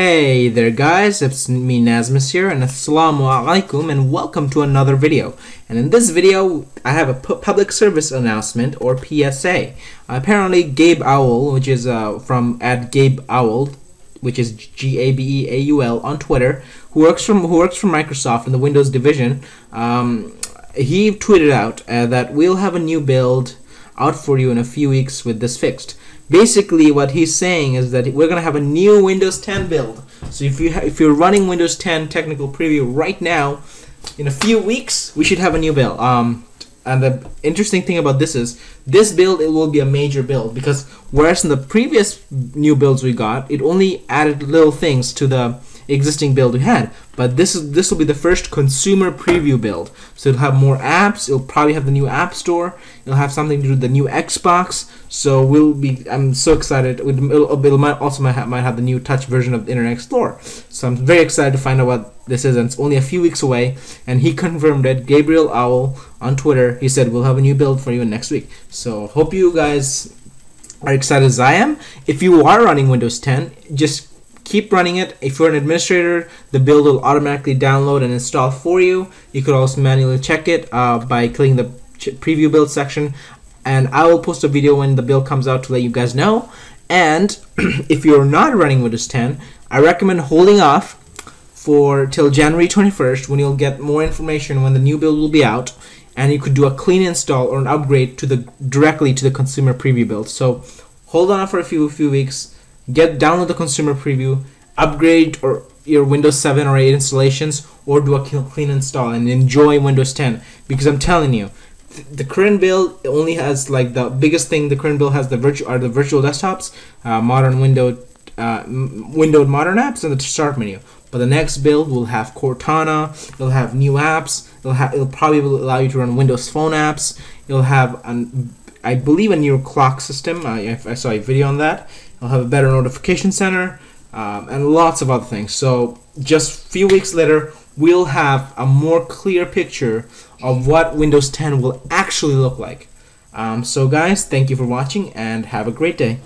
Hey there guys, it's me Nazmus here, and assalamu alaikum, and welcome to another video. And in this video I have a public service announcement, or PSA. Apparently Gabe Aul, which is from @GabeAul, which is G-A-B-E-A-U-L on Twitter, who works for Microsoft in the Windows division, he tweeted out that we'll have a new build out for you in a few weeks with this fixed. Basically what he's saying is that we're gonna have a new Windows 10 build. So if you're running Windows 10 technical preview right now, in a few weeks we should have a new build. And the interesting thing about this is this build, it will be a major build, because whereas in the previous new builds we got, it only added little things to the existing build we had, but this will be the first consumer preview build. So it'll have more apps, it'll probably have the new app store, it'll have something to do with the new Xbox. So I'm so excited. It might also might have the new touch version of Internet Explorer. So I'm very excited to find out what this is, and it's only a few weeks away. And he confirmed it, Gabriel Aul on Twitter. He said we'll have a new build for you next week. So hope you guys are excited as I am. If you are running Windows 10, just keep running it. If you're an administrator, the build will automatically download and install for you. You could also manually check it by clicking the preview build section. And I will post a video when the build comes out to let you guys know. And if you're not running Windows 10, I recommend holding off for till January 21st, when you'll get more information when the new build will be out, and you could do a clean install or an upgrade to the directly to the consumer preview build. So hold on for a few weeks. Download the consumer preview, upgrade or your Windows 7 or 8 installations, or do a clean install and enjoy Windows 10. Because I'm telling you, the current build only has, like, the biggest thing the current build has the virtual desktops, modern windowed modern apps, and the start menu. But the next build will have Cortana, it'll have new apps, it'll probably allow you to run Windows Phone apps, it'll have I believe a new clock system. I saw a video on that. I'll have a better notification center, and lots of other things. So just a few weeks later, we'll have a more clear picture of what Windows 10 will actually look like. So guys, thank you for watching, and have a great day.